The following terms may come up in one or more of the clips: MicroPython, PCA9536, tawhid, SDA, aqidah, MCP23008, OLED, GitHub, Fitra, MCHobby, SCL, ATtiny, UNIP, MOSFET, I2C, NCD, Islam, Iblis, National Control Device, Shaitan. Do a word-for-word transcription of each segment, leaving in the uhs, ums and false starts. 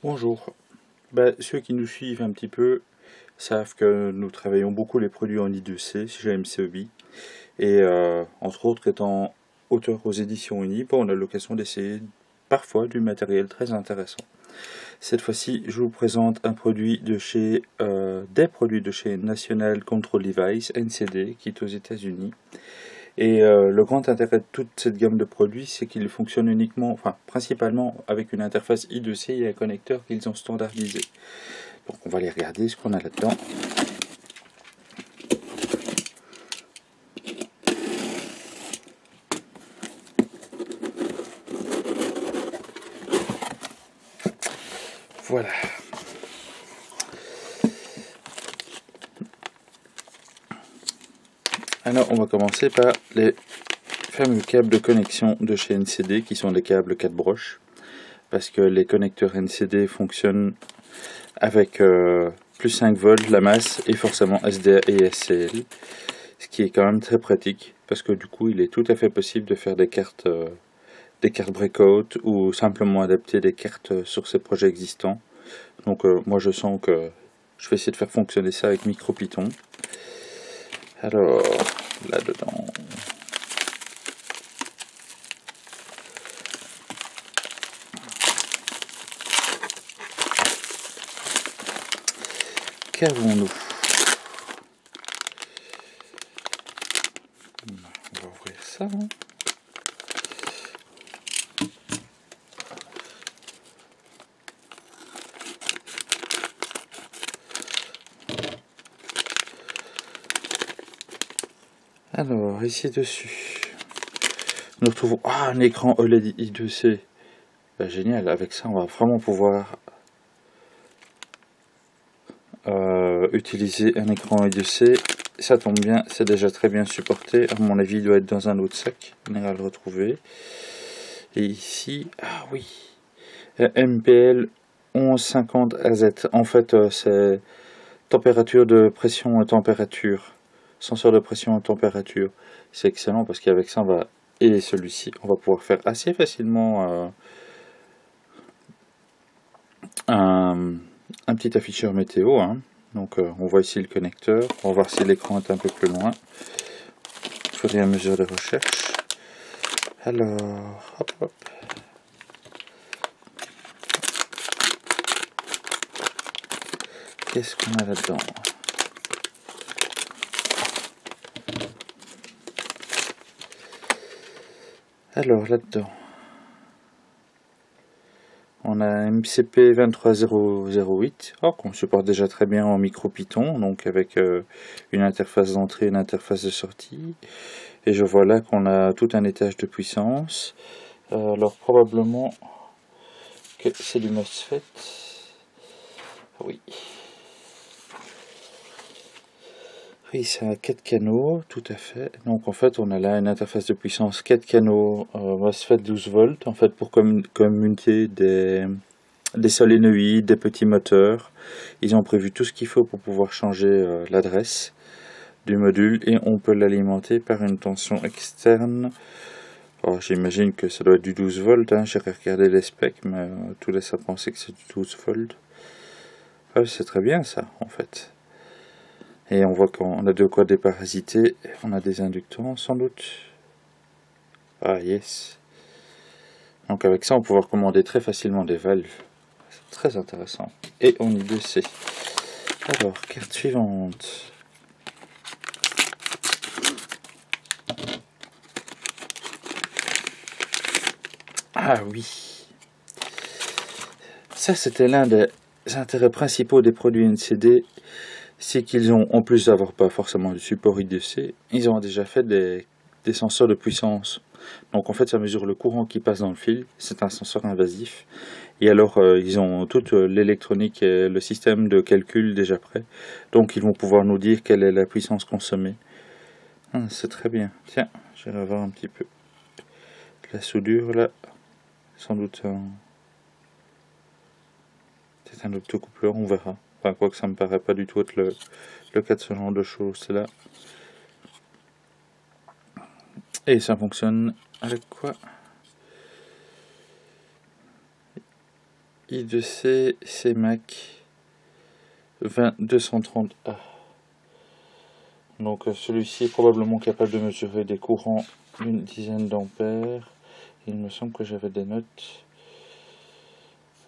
Bonjour, ben, ceux qui nous suivent un petit peu savent que nous travaillons beaucoup les produits en I deux C chez MCHobby et euh, entre autres étant auteur aux éditions UNIP, on a l'occasion d'essayer parfois du matériel très intéressant. Cette fois-ci, je vous présente un produit de chez, euh, des produits de chez National Control Device, N C D, qui est aux États-Unis. Et euh, le grand intérêt de toute cette gamme de produits, c'est qu'ils fonctionnent uniquement, enfin principalement avec une interface I deux C et un connecteur qu'ils ont standardisé. Donc on va aller regarder ce qu'on a là-dedans. Voilà. Alors on va commencer par les fameux câbles de connexion de chez N C D qui sont des câbles quatre broches parce que les connecteurs N C D fonctionnent avec euh, plus cinq volts, la masse et forcément S D A et S C L, ce qui est quand même très pratique parce que du coup il est tout à fait possible de faire des cartes, euh, des cartes breakout ou simplement adapter des cartes sur ces projets existants. Donc euh, moi je sens que je vais essayer de faire fonctionner ça avec MicroPython. Alors, là-dedans, qu'avons-nous? On va ouvrir ça. Alors, ici dessus, nous retrouvons ah, un écran O L E D I deux C. Ben, génial, avec ça, on va vraiment pouvoir euh, utiliser un écran I deux C. Ça tombe bien, c'est déjà très bien supporté. À mon avis, il doit être dans un autre sac. On ira le retrouver. Et ici, ah oui, M P L mille cent cinquante A Z. En fait, c'est température de pression et température. Senseur de pression et température, c'est excellent parce qu'avec ça on va, et celui-ci, on va pouvoir faire assez facilement euh, un, un petit afficheur météo. Hein. Donc euh, on voit ici le connecteur, on va voir si l'écran est un peu plus loin, au fur et à mesure de recherche. Alors, hop hop. Qu'est-ce qu'on a là-dedans ? Alors là-dedans, on a un M C P deux trois zéro zéro huit, oh, qu'on supporte déjà très bien en MicroPython, donc avec euh, une interface d'entrée et une interface de sortie. Et je vois là qu'on a tout un étage de puissance. Euh, alors probablement que c'est du MOSFET. Oui. Oui, c'est à quatre canaux, tout à fait. Donc en fait, on a là une interface de puissance quatre canaux euh, MOSFET douze volts, en fait pour communiquer des, des solénoïdes, des petits moteurs. Ils ont prévu tout ce qu'il faut pour pouvoir changer euh, l'adresse du module et on peut l'alimenter par une tension externe. Alors j'imagine que ça doit être du douze volts, hein. J'ai regardé les specs, mais euh, tout laisse à penser que c'est du douze volts. Ouais, c'est très bien ça, en fait. Et on voit qu'on a de quoi déparasiter, on a des inductants sans doute. Ah yes. Donc avec ça on peut pouvoir commander très facilement des valves. C'est très intéressant. Et on y I deux C. Alors, carte suivante. Ah oui. Ça c'était l'un des intérêts principaux des produits N C D. C'est qu'ils ont, en plus d'avoir pas forcément du support I deux C, ils ont déjà fait des, des senseurs de puissance. Donc en fait, ça mesure le courant qui passe dans le fil, c'est un senseur invasif. Et alors, euh, ils ont toute l'électronique et le système de calcul déjà prêt. Donc ils vont pouvoir nous dire quelle est la puissance consommée. Hum, c'est très bien. Tiens, je vais voir un petit peu. La soudure, là, sans doute, un... c'est un autocoupleur, on verra. Enfin, quoi que ça me paraît pas du tout être le, le cas de ce genre de choses là. Et ça fonctionne avec quoi? I deux C C M A C vingt deux cent trente A. Donc celui-ci est probablement capable de mesurer des courants d'une dizaine d'ampères. Il me semble que j'avais des notes.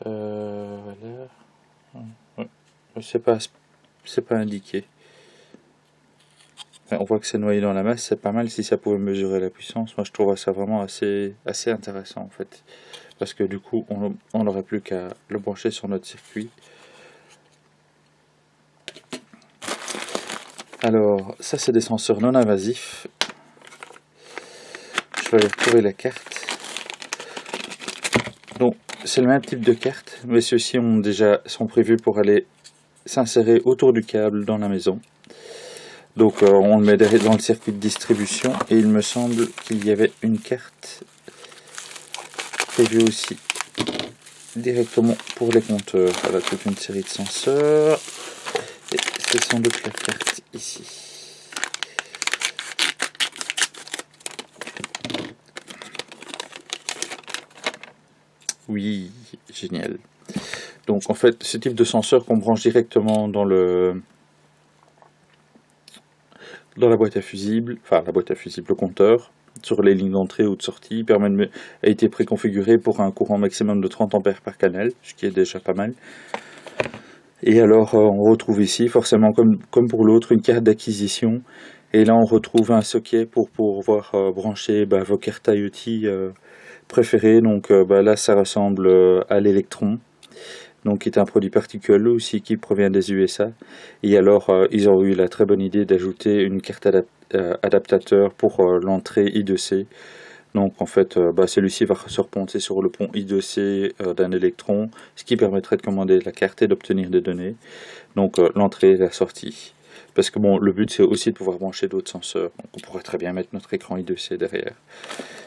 Euh, voilà. Ouais. C'est pas, c'est pas indiqué. Enfin, on voit que c'est noyé dans la masse, c'est pas mal. Si ça pouvait mesurer la puissance, moi je trouverais ça vraiment assez, assez intéressant en fait. Parce que du coup, on n'aurait plus qu'à le brancher sur notre circuit. Alors, ça c'est des senseurs non invasifs. Je vais aller retrouver la carte. Donc, c'est le même type de carte, mais ceux-ci ont déjà, sont prévus pour aller s'insérer autour du câble dans la maison. Donc, euh, on le met derrière dans le circuit de distribution. Et il me semble qu'il y avait une carte prévue aussi directement pour les compteurs. Voilà, toute une série de senseurs. Et c'est sans doute la carte ici. Oui, génial. Donc en fait, ce type de senseur qu'on branche directement dans le dans la boîte à fusibles, enfin la boîte à fusibles, le compteur, sur les lignes d'entrée ou de sortie, permet de, a été préconfiguré pour un courant maximum de trente ampères par canal, ce qui est déjà pas mal. Et alors, on retrouve ici, forcément, comme, comme pour l'autre, une carte d'acquisition. Et là, on retrouve un socket pour pouvoir euh, brancher bah, vos cartes I O T euh, préférées. Donc euh, bah, là, ça ressemble euh, à l'Electron, donc qui est un produit particulier aussi, qui provient des U S A. Et alors, euh, ils ont eu la très bonne idée d'ajouter une carte adap euh, adaptateur pour euh, l'entrée I deux C. Donc en fait, euh, bah, celui-ci va se reponcer sur le pont I deux C euh, d'un Electron, ce qui permettrait de commander la carte et d'obtenir des données. Donc euh, l'entrée et la sortie. Parce que bon, le but c'est aussi de pouvoir brancher d'autres senseurs. Donc on pourrait très bien mettre notre écran I deux C derrière.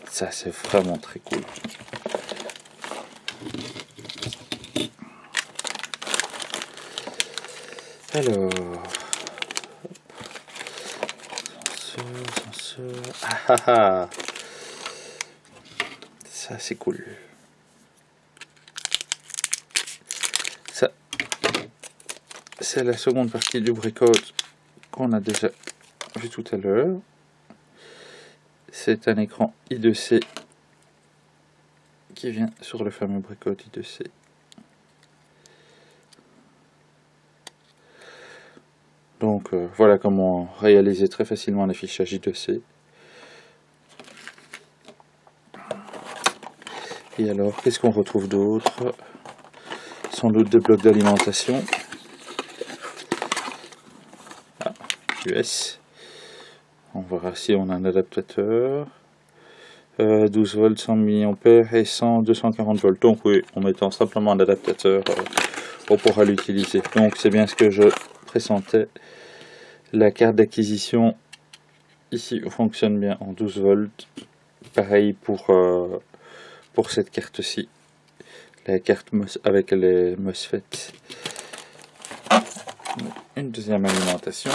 Ça c'est vraiment très cool. Alors... Senseur, senseur... Ah ah ah. Ça c'est cool. Ça, c'est la seconde partie du bricote qu'on a déjà vu tout à l'heure. C'est un écran I deux C qui vient sur le fameux bricote I deux C. Donc euh, voilà comment réaliser très facilement l'affichage I deux C. Et alors, qu'est-ce qu'on retrouve d'autre? Sans doute des blocs d'alimentation. Ah, U S. On verra si on a un adaptateur. Euh, douze volts, cent milliampères et cent, deux cent quarante volts. Donc oui, en mettant simplement un adaptateur, euh, on pourra l'utiliser. Donc c'est bien ce que je pressentais. La carte d'acquisition, ici, fonctionne bien en douze volts. Pareil pour... Euh, pour cette carte-ci, la carte avec les MOSFET. Une deuxième alimentation.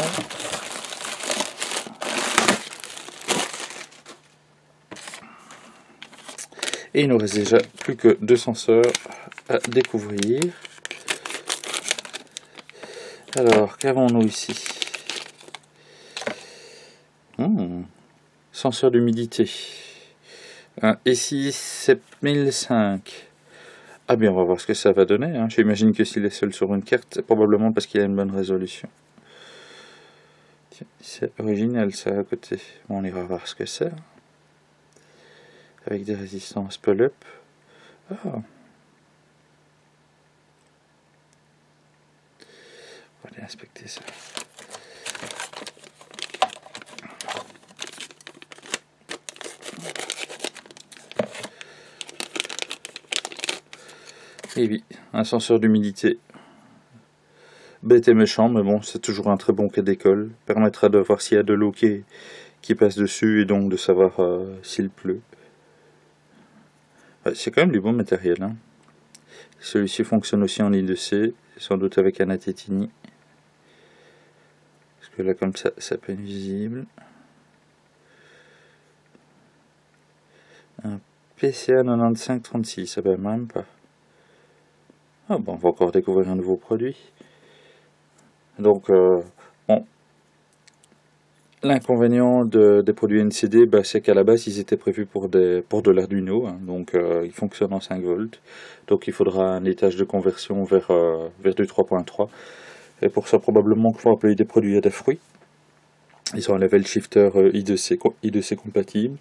Et il nous reste déjà plus que deux senseurs à découvrir. Alors, qu'avons-nous ici? hmm. Senseur d'humidité. Un S I sept mille cinq. Ah bien, on va voir ce que ça va donner. Hein. J'imagine que s'il est seul sur une carte, c'est probablement parce qu'il a une bonne résolution. C'est original ça à côté. Bon, on ira voir ce que c'est. Avec des résistances pull-up. Oh. On va aller inspecter ça. Et oui, un senseur d'humidité. Bête et méchant, mais bon, c'est toujours un très bon cas d'école. Permettra de voir s'il y a de l'eau qui, qui passe dessus et donc de savoir euh, s'il pleut. C'est quand même du bon matériel. Hein. Celui-ci fonctionne aussi en I deux C, sans doute avec un ATtiny. Parce que là, comme ça, ça peut être visible. Un P C A neuf cinq trois six, ça va même pas. Ah bon, on va encore découvrir un nouveau produit. Donc, euh, bon, l'inconvénient de, des produits N C D, bah, c'est qu'à la base, ils étaient prévus pour, des, pour de l'Arduino. Hein, donc, euh, ils fonctionnent en cinq volts. Donc, il faudra un étage de conversion vers, euh, vers du trois point trois. Et pour ça, probablement qu'on va appeler des produits à des fruits. Ils sont un level shifter euh, I deux C compatible.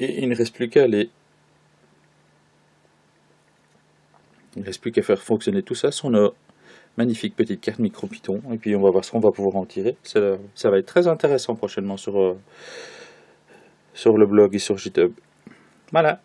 Et il ne reste plus qu'à les... Il ne reste plus qu'à faire fonctionner tout ça sur nos magnifiques petites cartes MicroPython. Et puis on va voir ce qu'on va pouvoir en tirer. Ça, ça va être très intéressant prochainement sur, euh, sur le blog et sur GitHub. Voilà.